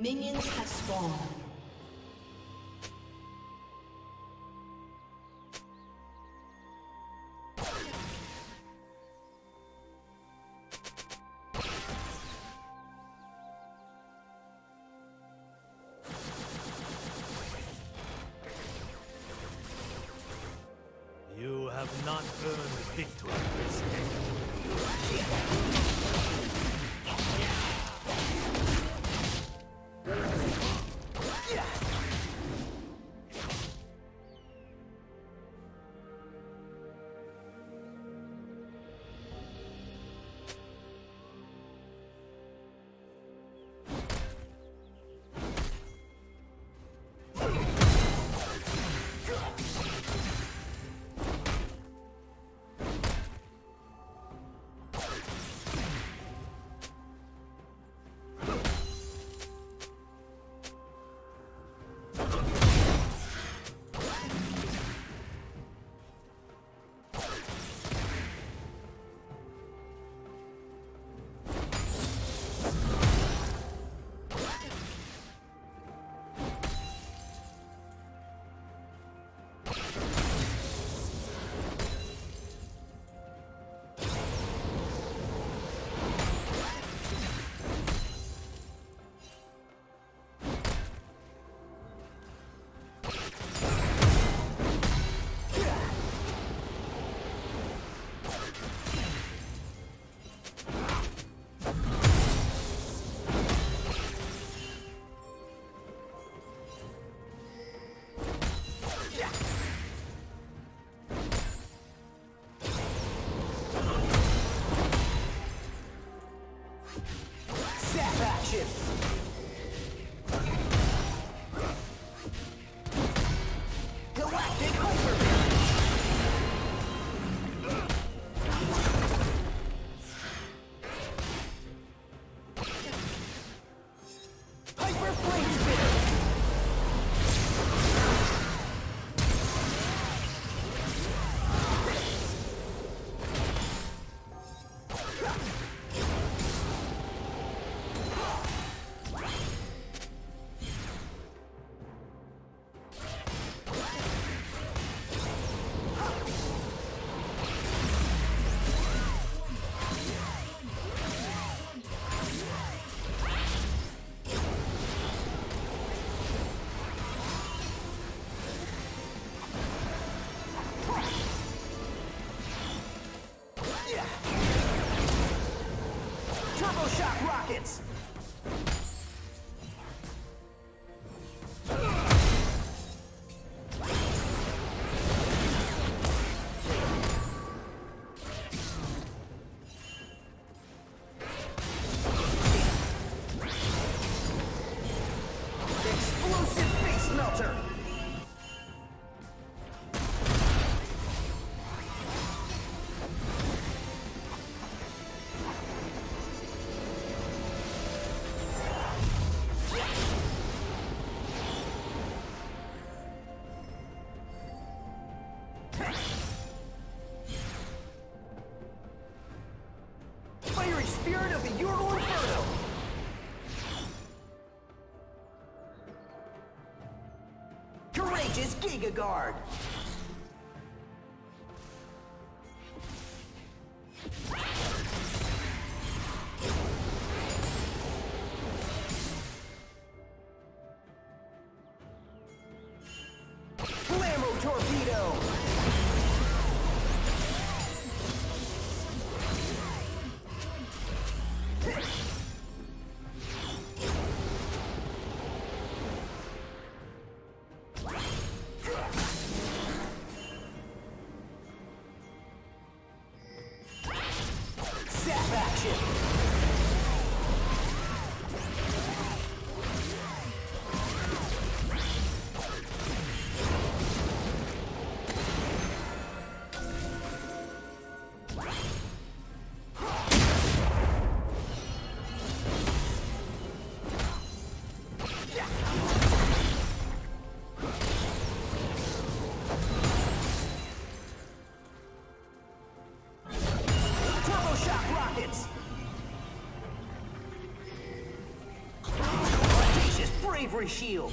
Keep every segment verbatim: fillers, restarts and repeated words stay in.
Minions have spawned. Is Giga Guard. Blammo Torpedo. temporary shield.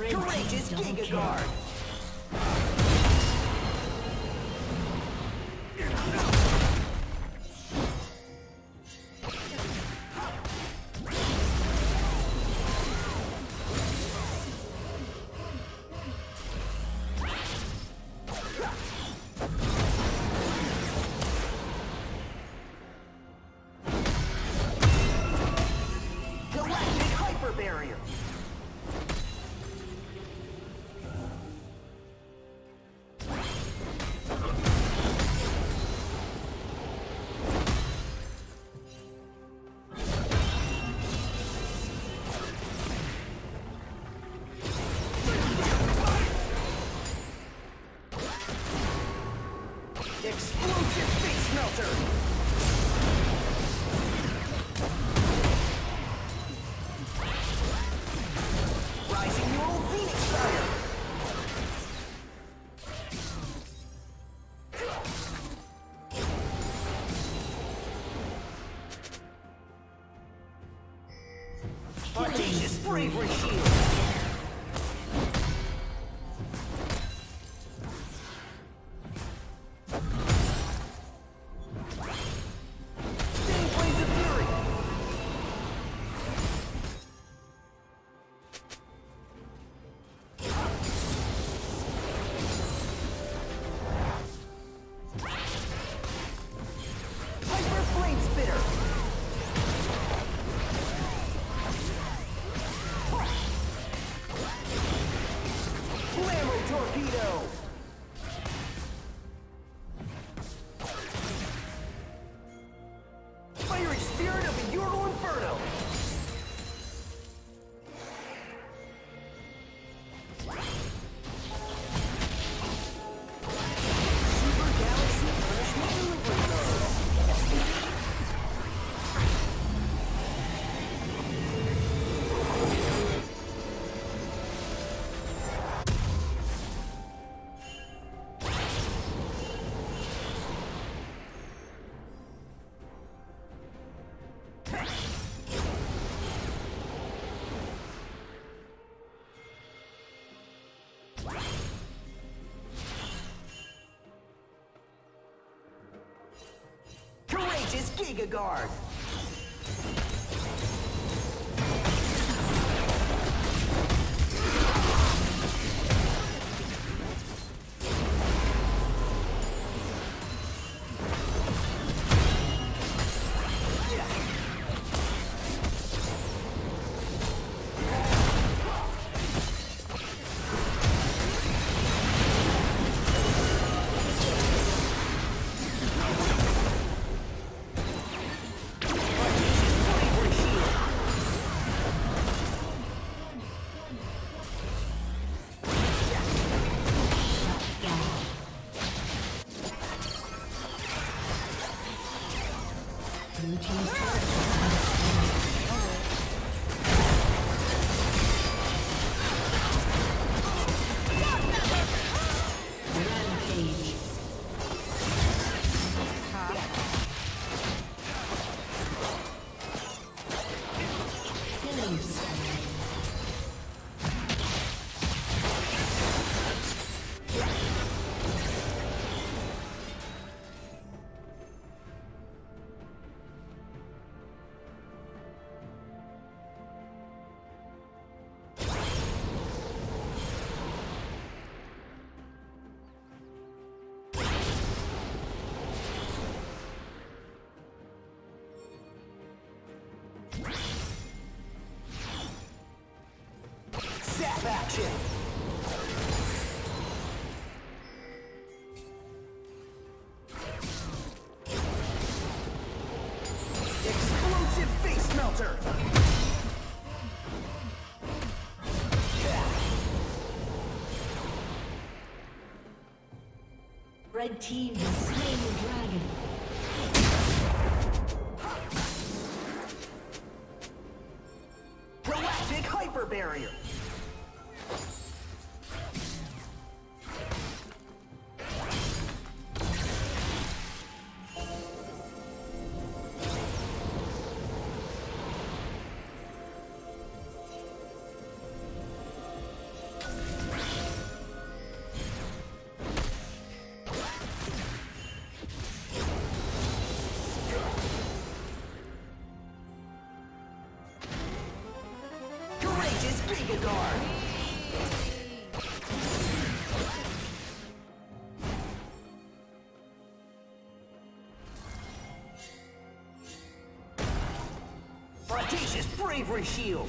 Courageous Giga Guard. Explosive face melter! Rising Neural Phoenix Fire! Audacious Bravery Shield! Is Giga Guard. Action! Explosive face melter! Red team has slain the dragon. Aegis Pregador. Prodigious Bravery Shield.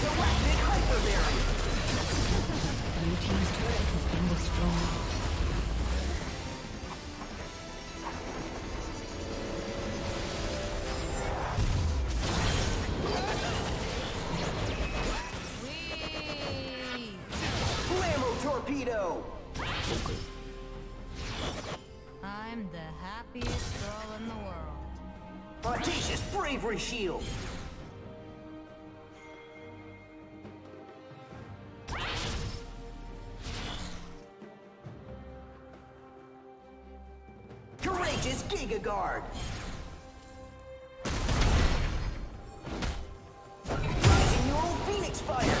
Galactic Hyper Barrier. Blue team's turret has been destroyed. I'm the happiest girl in the world. Prodigious Bravery Shield. Courageous Giga Guard. Rising your old Phoenix Fire.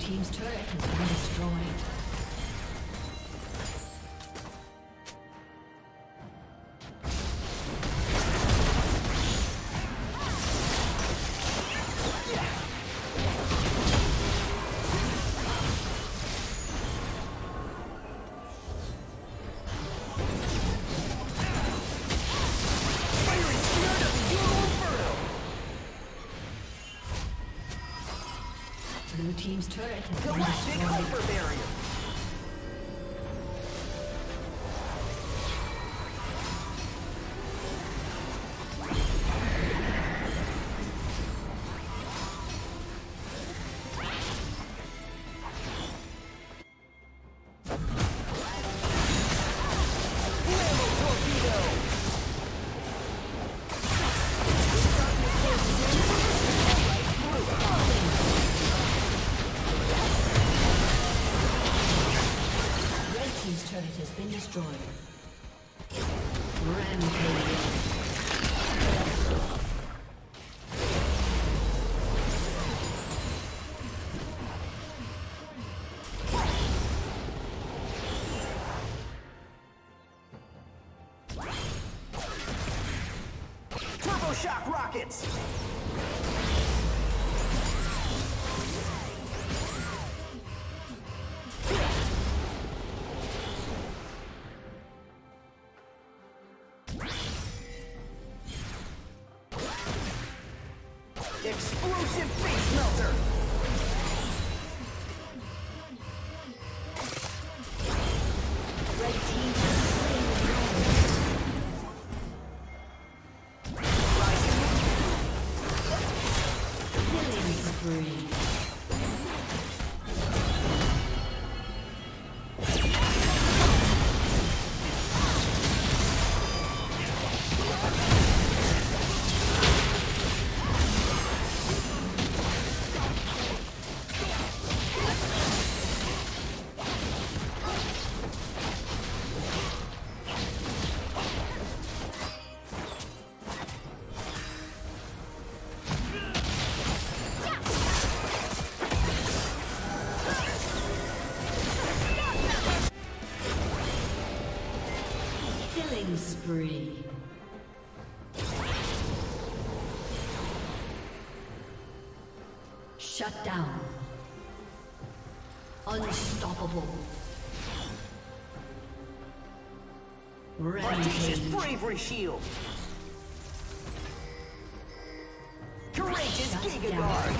Team's turret has been destroyed. Fiery Spirit of Inferno. Blue team's turret has been destroyed. Galactic Hyper Barrier. Rampage. electroshock rockets! Explosive face melter! Red team has slain the dragon. Rising up. Killing spree. Spree. Shut down. Unstoppable. Rampageous bravery shield. Courageous Giga Guard.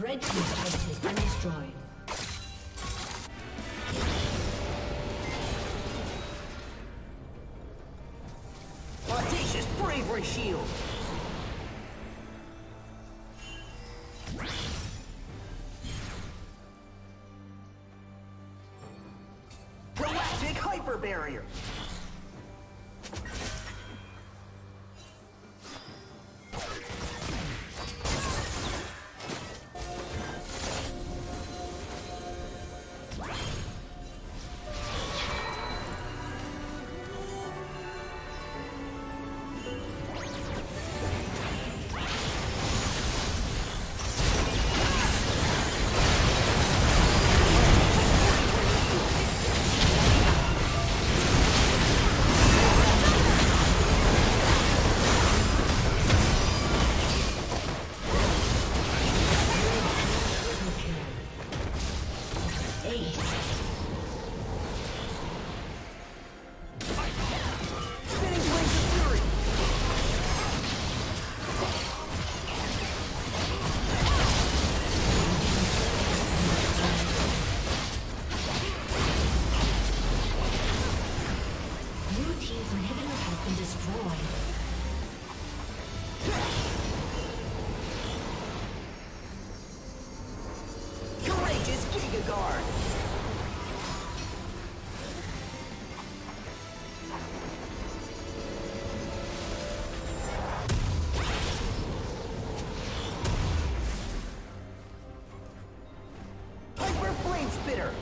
Red team has been destroyed. Audacious bravery shield. Proactic hyper barrier. Spitter.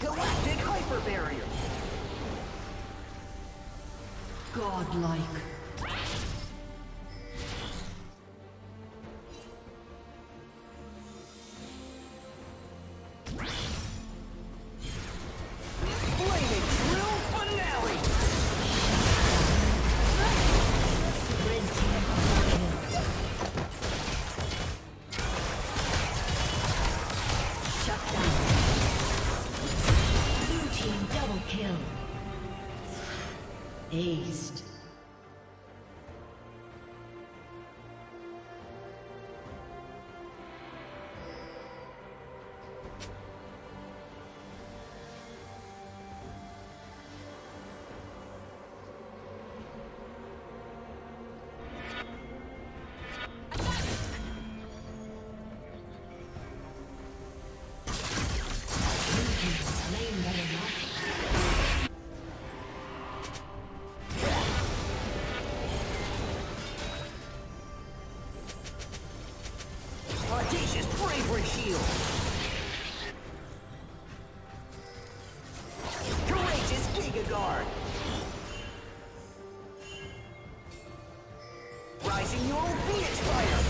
Galactic hyper barrier. Godlike. Kill. Aced. Audacious bravery shield. Courageous Giga Guard. Rising your Phoenix Fire.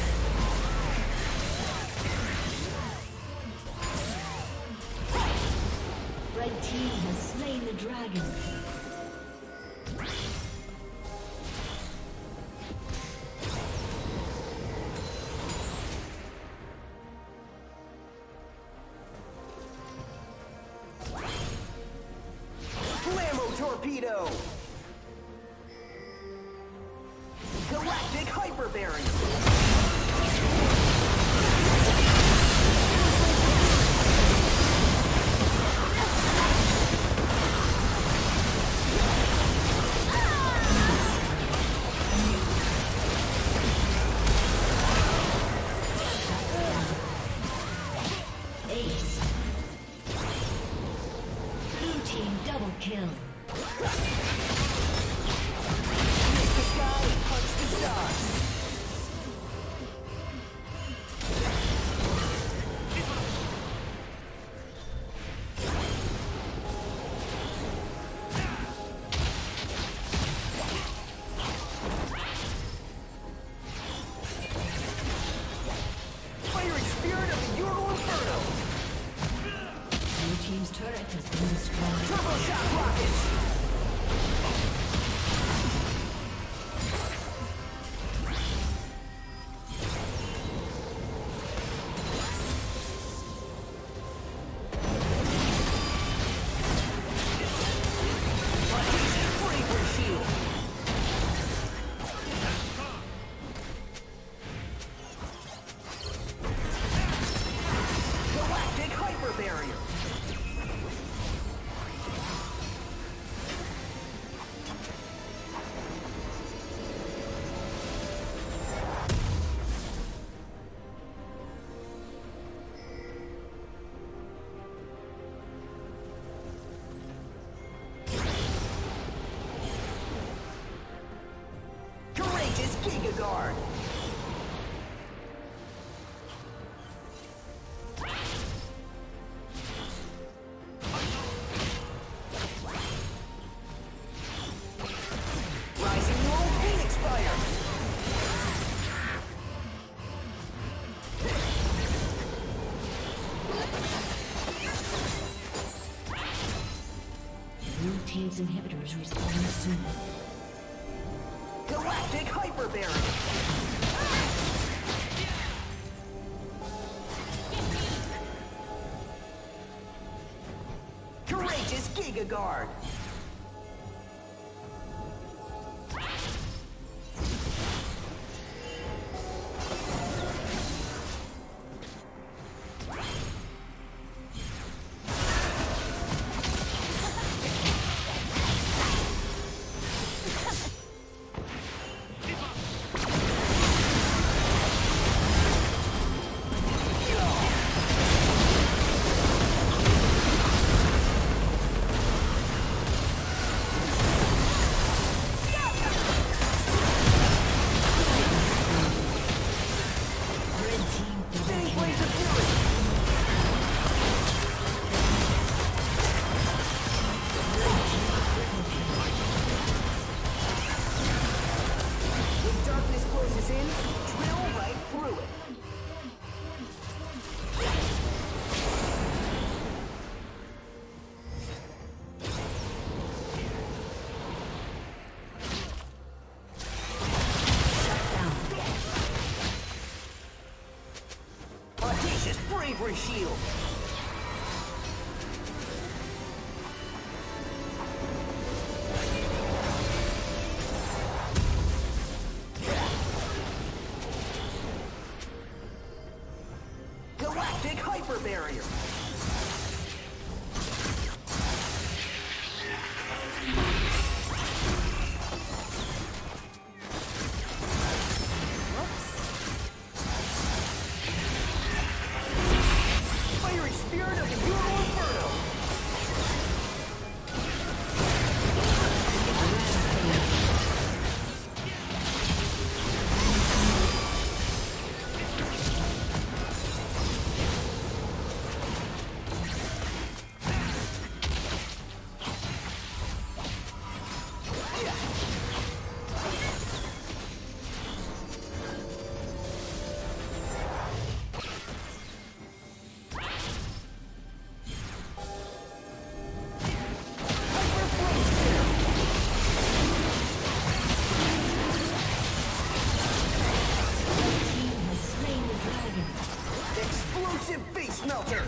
Red team has slain the dragon. Torpedo! Galactic Hyper Barrier! Giga Guard! Courageous Giga Guard. Bravery shield. Galactic hyper barrier. explosive base melter!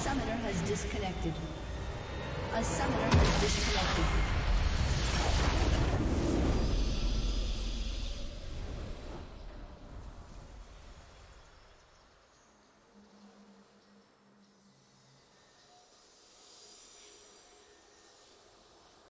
A summoner has disconnected. A summoner has disconnected.